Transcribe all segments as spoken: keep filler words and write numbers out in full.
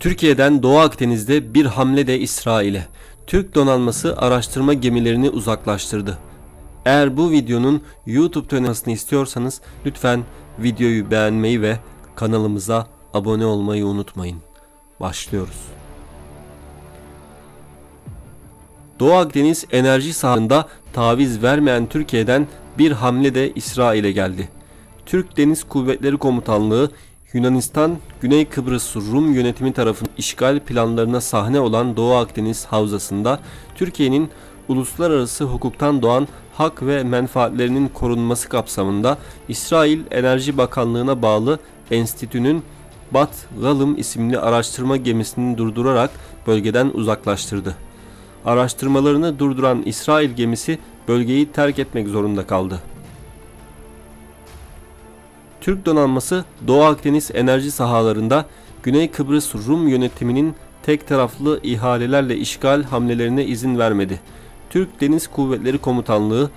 Türkiye'den Doğu Akdeniz'de bir hamle de İsrail'e. Türk donanması araştırma gemilerini uzaklaştırdı. Eğer bu videonun YouTube'da olmasını istiyorsanız lütfen videoyu beğenmeyi ve kanalımıza abone olmayı unutmayın. Başlıyoruz. Doğu Akdeniz enerji sahasında taviz vermeyen Türkiye'den bir hamle de İsrail'e geldi. Türk Deniz Kuvvetleri Komutanlığı, Yunanistan, Güney Kıbrıs Rum yönetimi tarafından işgal planlarına sahne olan Doğu Akdeniz havzasında Türkiye'nin uluslararası hukuktan doğan hak ve menfaatlerinin korunması kapsamında İsrail Enerji Bakanlığı'na bağlı enstitünün Bat-Galim isimli araştırma gemisini durdurarak bölgeden uzaklaştırdı. Araştırmalarını durduran İsrail gemisi bölgeyi terk etmek zorunda kaldı. Türk donanması Doğu Akdeniz enerji sahalarında Güney Kıbrıs Rum yönetiminin tek taraflı ihalelerle işgal hamlelerine izin vermedi. Türk Deniz Kuvvetleri Komutanlığı,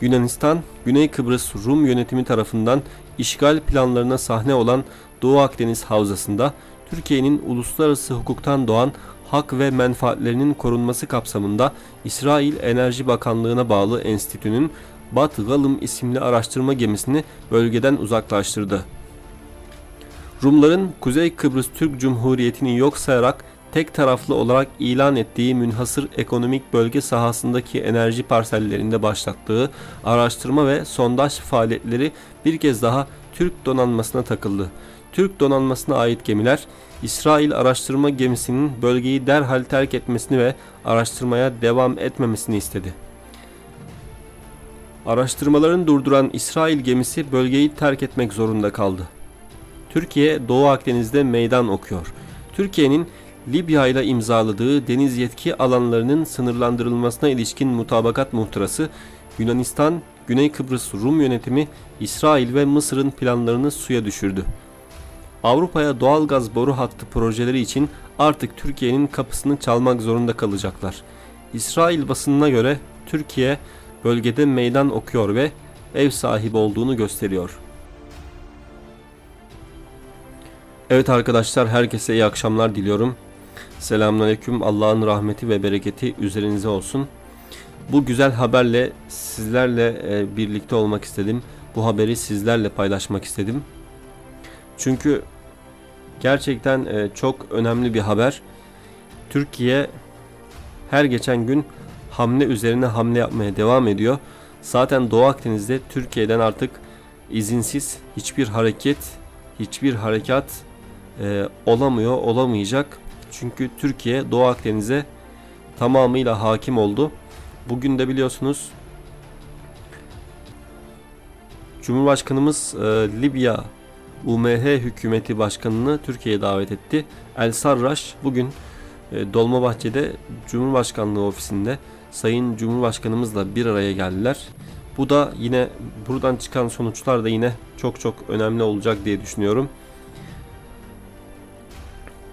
Yunanistan, Güney Kıbrıs Rum yönetimi tarafından işgal planlarına sahne olan Doğu Akdeniz havzasında Türkiye'nin uluslararası hukuktan doğan hak ve menfaatlerinin korunması kapsamında İsrail Enerji Bakanlığı'na bağlı enstitünün Bat-Galim isimli araştırma gemisini bölgeden uzaklaştırdı. Rumların Kuzey Kıbrıs Türk Cumhuriyeti'ni yok sayarak tek taraflı olarak ilan ettiği münhasır ekonomik bölge sahasındaki enerji parsellerinde başlattığı araştırma ve sondaj faaliyetleri bir kez daha Türk donanmasına takıldı. Türk donanmasına ait gemiler, İsrail araştırma gemisinin bölgeyi derhal terk etmesini ve araştırmaya devam etmemesini istedi. Araştırmalarını durduran İsrail gemisi bölgeyi terk etmek zorunda kaldı. Türkiye, Doğu Akdeniz'de meydan okuyor. Türkiye'nin Libya ile imzaladığı deniz yetki alanlarının sınırlandırılmasına ilişkin mutabakat muhtırası, Yunanistan, Güney Kıbrıs Rum yönetimi, İsrail ve Mısır'ın planlarını suya düşürdü. Avrupa'ya doğal gaz boru hattı projeleri için artık Türkiye'nin kapısını çalmak zorunda kalacaklar. İsrail basınına göre Türkiye bölgede meydan okuyor ve ev sahibi olduğunu gösteriyor. Evet arkadaşlar, herkese iyi akşamlar diliyorum. Selamünaleyküm. Allah'ın rahmeti ve bereketi üzerinize olsun. Bu güzel haberle sizlerle birlikte olmak istedim. Bu haberi sizlerle paylaşmak istedim. Çünkü gerçekten çok önemli bir haber. Türkiye her geçen gün hamle üzerine hamle yapmaya devam ediyor. Zaten Doğu Akdeniz'de Türkiye'den artık izinsiz hiçbir hareket, hiçbir harekat e, olamıyor, olamayacak. Çünkü Türkiye Doğu Akdeniz'e tamamıyla hakim oldu. Bugün de biliyorsunuz Cumhurbaşkanımız e, Libya U M H hükümeti başkanını Türkiye'ye davet etti. El Sarraj bugün e, Dolmabahçe'de Cumhurbaşkanlığı ofisinde Sayın Cumhurbaşkanımızla bir araya geldiler. Bu da yine buradan çıkan sonuçlar da yine çok çok önemli olacak diye düşünüyorum.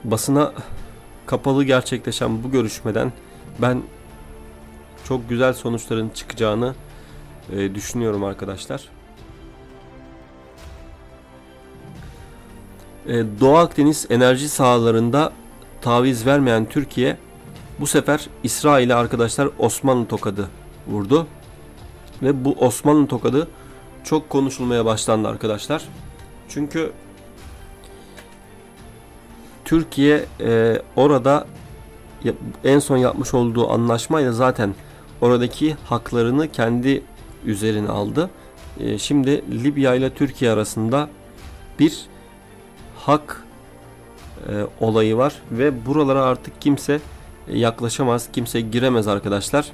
Basına kapalı gerçekleşen bu görüşmeden ben çok güzel sonuçların çıkacağını e, düşünüyorum arkadaşlar. E, Doğu Akdeniz enerji sahalarında taviz vermeyen Türkiye bu sefer İsrail'e arkadaşlar Osmanlı tokadı vurdu. Ve bu Osmanlı tokadı çok konuşulmaya başlandı arkadaşlar. Çünkü Türkiye e, orada en son yapmış olduğu anlaşmayla zaten oradaki haklarını kendi üzerine aldı. E, şimdi Libya ile Türkiye arasında bir hak e, olayı var ve buralara artık kimse yaklaşamaz, kimse giremez arkadaşlar.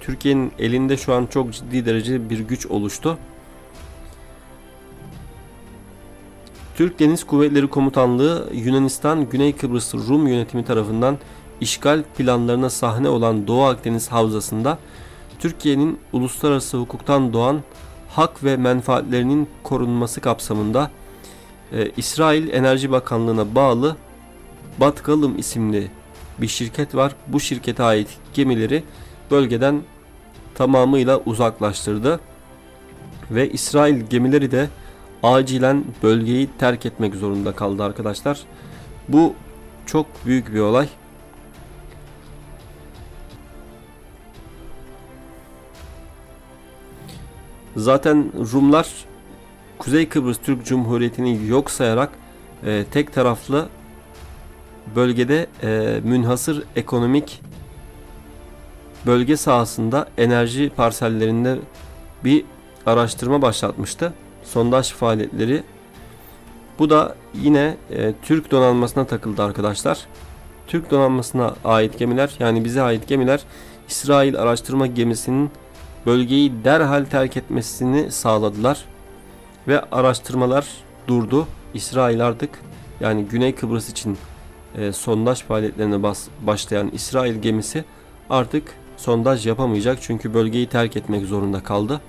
Türkiye'nin elinde şu an çok ciddi derecede bir güç oluştu. Türk Deniz Kuvvetleri Komutanlığı, Yunanistan, Güney Kıbrıs Rum yönetimi tarafından işgal planlarına sahne olan Doğu Akdeniz havzasında Türkiye'nin uluslararası hukuktan doğan hak ve menfaatlerinin korunması kapsamında e, İsrail Enerji Bakanlığı'na bağlı Bat-Galim isimli bir şirket var. Bu şirkete ait gemileri bölgeden tamamıyla uzaklaştırdı ve İsrail gemileri de acilen bölgeyi terk etmek zorunda kaldı arkadaşlar. Bu çok büyük bir olay. Zaten Rumlar Kuzey Kıbrıs Türk Cumhuriyeti'ni yok sayarak e, tek taraflı bölgede e, münhasır ekonomik bölge sahasında enerji parsellerinde bir araştırma başlatmıştı. Sondaj faaliyetleri. Bu da yine e, Türk donanmasına takıldı arkadaşlar. Türk donanmasına ait gemiler, yani bize ait gemiler, İsrail araştırma gemisinin bölgeyi derhal terk etmesini sağladılar. Ve araştırmalar durdu. İsrail artık, yani Güney Kıbrıs için e, sondaj faaliyetlerine bas, başlayan İsrail gemisi artık sondaj yapamayacak. Çünkü bölgeyi terk etmek zorunda kaldı.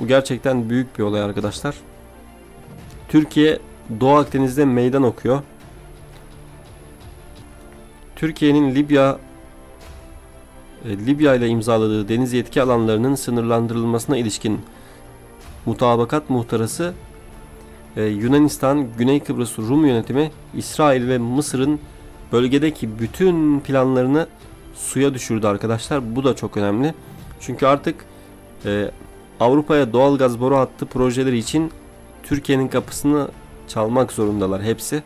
Bu gerçekten büyük bir olay arkadaşlar. Türkiye Doğu Akdeniz'de meydan okuyor. Türkiye'nin Libya e, Libya ile imzaladığı deniz yetki alanlarının sınırlandırılmasına ilişkin mutabakat muhtarası e, Yunanistan, Güney Kıbrıs Rum yönetimi, İsrail ve Mısır'ın bölgedeki bütün planlarını suya düşürdü arkadaşlar. Bu da çok önemli. Çünkü artık e, Avrupa'ya doğal gaz boru hattı projeleri için Türkiye'nin kapısını çalmak zorundalar hepsi.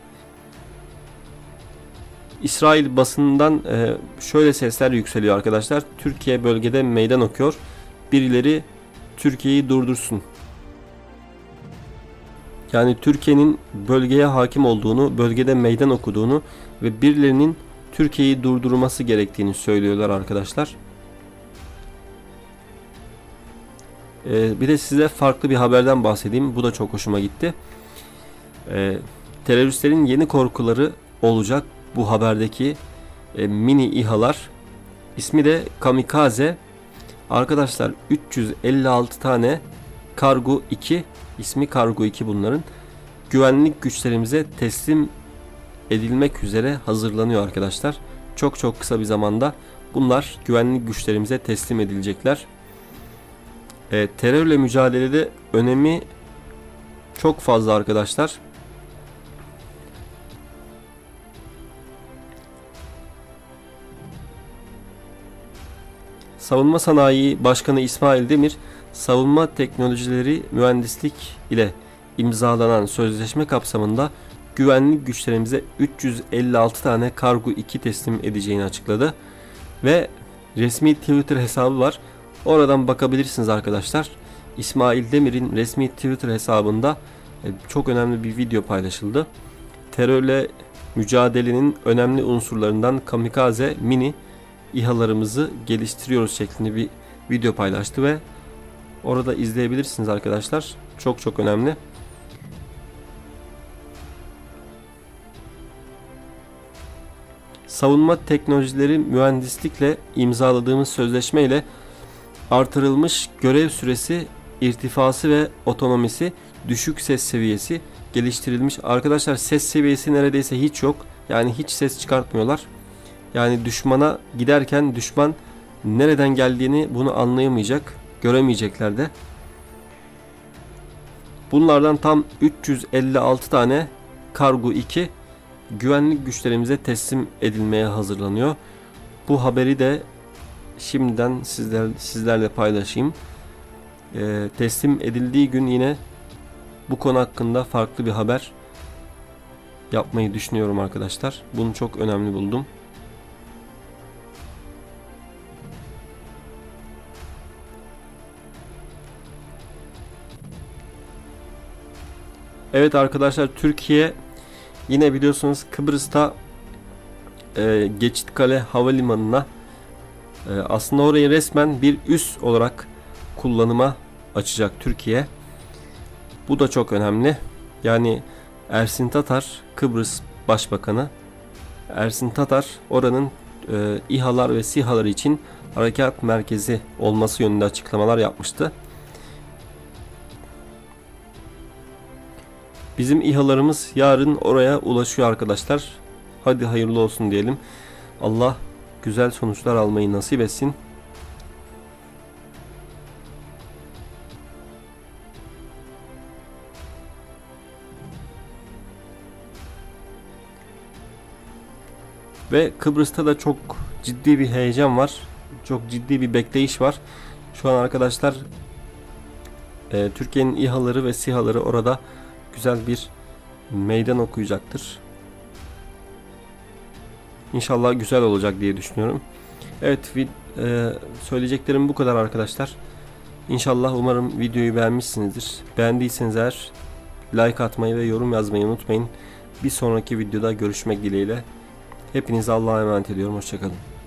İsrail basından e, şöyle sesler yükseliyor arkadaşlar. Türkiye bölgede meydan okuyor. Birileri Türkiye'yi durdursun. Yani Türkiye'nin bölgeye hakim olduğunu, bölgede meydan okuduğunu ve birilerinin Türkiye'yi durdurması gerektiğini söylüyorlar arkadaşlar. Ee, bir de size farklı bir haberden bahsedeyim. Bu da çok hoşuma gitti. Ee, teröristlerin yeni korkuları olacak bu haberdeki e, mini İHA'lar. İsmi de Kamikaze. Arkadaşlar üç yüz elli altı tane Kargu iki, ismi Kargu iki bunların, güvenlik güçlerimize teslim edilmek üzere hazırlanıyor arkadaşlar. Çok çok kısa bir zamanda bunlar güvenlik güçlerimize teslim edilecekler. E, terörle mücadelede önemi çok fazla arkadaşlar. Savunma Sanayi Başkanı İsmail Demir, savunma teknolojileri mühendislik ile imzalanan sözleşme kapsamında güvenlik güçlerimize üç yüz elli altı tane Kargu iki teslim edeceğini açıkladı. Ve resmi Twitter hesabı var. Oradan bakabilirsiniz arkadaşlar. İsmail Demir'in resmi Twitter hesabında çok önemli bir video paylaşıldı. Terörle mücadelenin önemli unsurlarından Kamikaze mini İHA'larımızı geliştiriyoruz şeklinde bir video paylaştı ve orada izleyebilirsiniz arkadaşlar. Çok çok önemli. Savunma teknolojileri mühendislikle imzaladığımız sözleşme ile artırılmış görev süresi, irtifası ve otonomisi, düşük ses seviyesi geliştirilmiş. Arkadaşlar ses seviyesi neredeyse hiç yok. Yani hiç ses çıkartmıyorlar. Yani düşmana giderken düşman nereden geldiğini bunu anlayamayacak, göremeyecekler de. Bunlardan tam üç yüz elli altı tane Kargu iki güvenlik güçlerimize teslim edilmeye hazırlanıyor. Bu haberi de şimdiden sizler, sizlerle paylaşayım. E, teslim edildiği gün yine bu konu hakkında farklı bir haber yapmayı düşünüyorum arkadaşlar. Bunu çok önemli buldum. Evet arkadaşlar, Türkiye yine biliyorsunuz Kıbrıs'ta e, Geçitkale Havalimanı'na e, aslında orayı resmen bir üs olarak kullanıma açacak Türkiye. Bu da çok önemli. Yani Ersin Tatar, Kıbrıs Başbakanı Ersin Tatar oranın e, İHA'lar ve SİHA'lar için harekat merkezi olması yönünde açıklamalar yapmıştı. Bizim İHA'larımız yarın oraya ulaşıyor arkadaşlar. Hadi hayırlı olsun diyelim. Allah güzel sonuçlar almayı nasip etsin. Ve Kıbrıs'ta da çok ciddi bir heyecan var. Çok ciddi bir bekleyiş var. Şu an arkadaşlar e, Türkiye'nin İHA'ları ve SİHA'ları orada güzel bir meydan okuyacaktır. İnşallah güzel olacak diye düşünüyorum. Evet, vid e, söyleyeceklerim bu kadar arkadaşlar. İnşallah, umarım videoyu beğenmişsinizdir. Beğendiyseniz eğer like atmayı ve yorum yazmayı unutmayın. Bir sonraki videoda görüşmek dileğiyle. Hepinizi Allah'a emanet ediyorum. Hoşçakalın.